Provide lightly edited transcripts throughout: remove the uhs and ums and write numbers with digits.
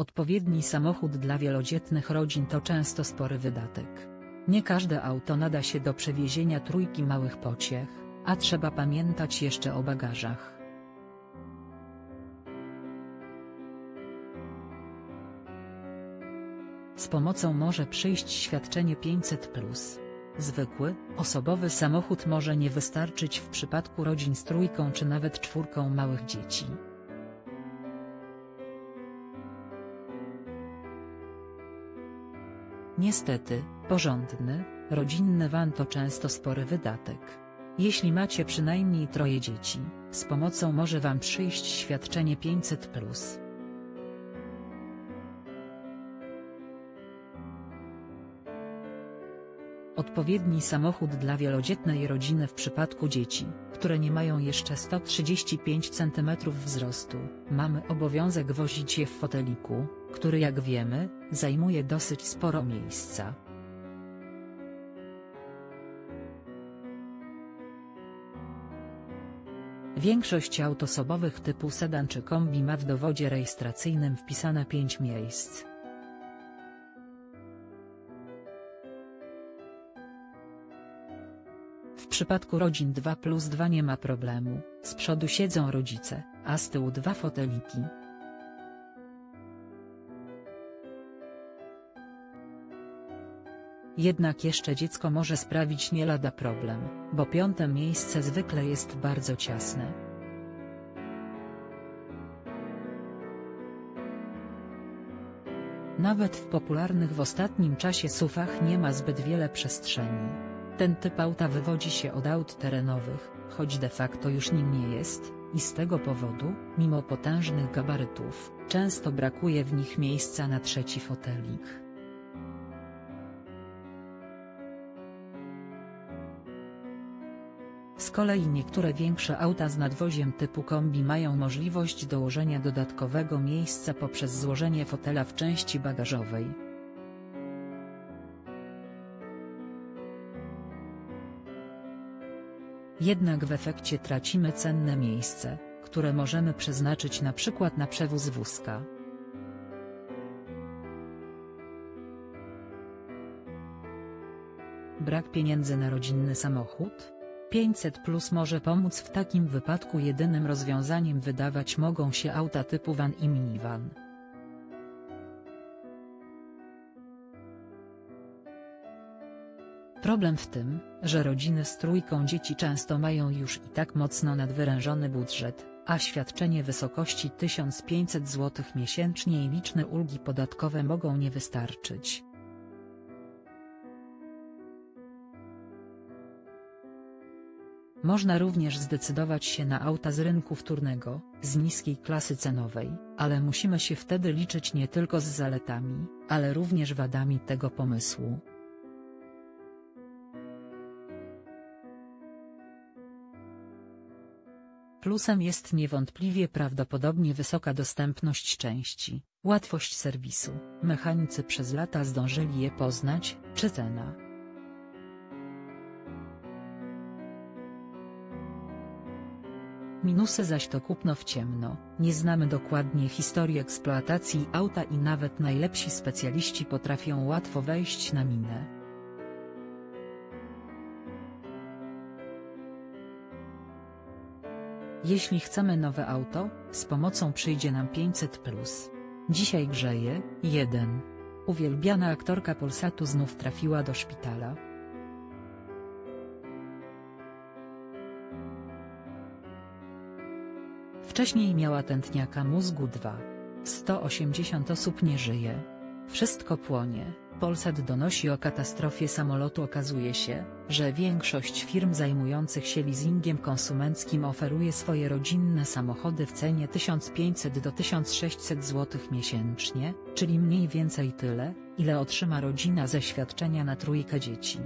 Odpowiedni samochód dla wielodzietnych rodzin to często spory wydatek. Nie każde auto nada się do przewiezienia trójki małych pociech, a trzeba pamiętać jeszcze o bagażach. Z pomocą może przyjść świadczenie 500+. Zwykły, osobowy samochód może nie wystarczyć w przypadku rodzin z trójką czy nawet czwórką małych dzieci. Niestety, porządny, rodzinny van to często spory wydatek. Jeśli macie przynajmniej 3 dzieci, z pomocą może wam przyjść świadczenie 500+. Odpowiedni samochód dla wielodzietnej rodziny w przypadku dzieci, które nie mają jeszcze 135 cm wzrostu. Mamy obowiązek wozić je w foteliku, który jak wiemy, zajmuje dosyć sporo miejsca. Większość aut osobowych typu sedan czy kombi ma w dowodzie rejestracyjnym wpisane 5 miejsc. W przypadku rodzin 2+2 nie ma problemu, z przodu siedzą rodzice, a z tyłu 2 foteliki. Jednak jeszcze dziecko może sprawić nie lada problem, bo 5. miejsce zwykle jest bardzo ciasne. Nawet w popularnych w ostatnim czasie SUV-ach nie ma zbyt wiele przestrzeni. Ten typ auta wywodzi się od aut terenowych, choć de facto już nim nie jest, i z tego powodu, mimo potężnych gabarytów, często brakuje w nich miejsca na 3. fotelik. Z kolei niektóre większe auta z nadwoziem typu kombi mają możliwość dołożenia dodatkowego miejsca poprzez złożenie fotela w części bagażowej. Jednak w efekcie tracimy cenne miejsce, które możemy przeznaczyć na przykład na przewóz wózka. Brak pieniędzy na rodzinny samochód? 500+ może pomóc w takim wypadku. Jedynym rozwiązaniem wydawać mogą się auta typu van i minivan. Problem w tym, że rodziny z trójką dzieci często mają już i tak mocno nadwyrężony budżet, a świadczenie wysokości 1500 zł miesięcznie i liczne ulgi podatkowe mogą nie wystarczyć. Można również zdecydować się na auta z rynku wtórnego, z niskiej klasy cenowej, ale musimy się wtedy liczyć nie tylko z zaletami, ale również wadami tego pomysłu. Plusem jest niewątpliwie prawdopodobnie wysoka dostępność części, łatwość serwisu, mechanicy przez lata zdążyli je poznać, czy cena. Minusy zaś to kupno w ciemno, nie znamy dokładnie historii eksploatacji auta i nawet najlepsi specjaliści potrafią łatwo wejść na minę. Jeśli chcemy nowe auto, z pomocą przyjdzie nam 500+. Dzisiaj grzeje, 1. Uwielbiana aktorka Polsatu znów trafiła do szpitala. Wcześniej miała tętniaka mózgu 2. 180 osób nie żyje. Wszystko płonie. Polsat donosi o katastrofie samolotu. Okazuje się, że większość firm zajmujących się leasingiem konsumenckim oferuje swoje rodzinne samochody w cenie 1500 do 1600 zł miesięcznie, czyli mniej więcej tyle, ile otrzyma rodzina ze świadczenia na 3 dzieci.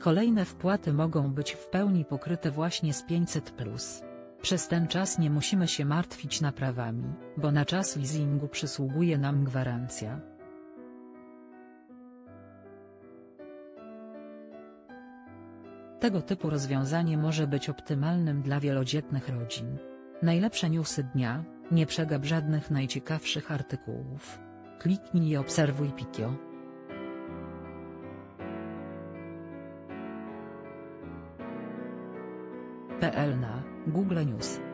Kolejne wpłaty mogą być w pełni pokryte właśnie z 500+. Przez ten czas nie musimy się martwić naprawami, bo na czas leasingu przysługuje nam gwarancja. Tego typu rozwiązanie może być optymalnym dla wielodzietnych rodzin. Najlepsze newsy dnia, nie przegap żadnych najciekawszych artykułów. Kliknij i obserwuj Pikio. na Google News.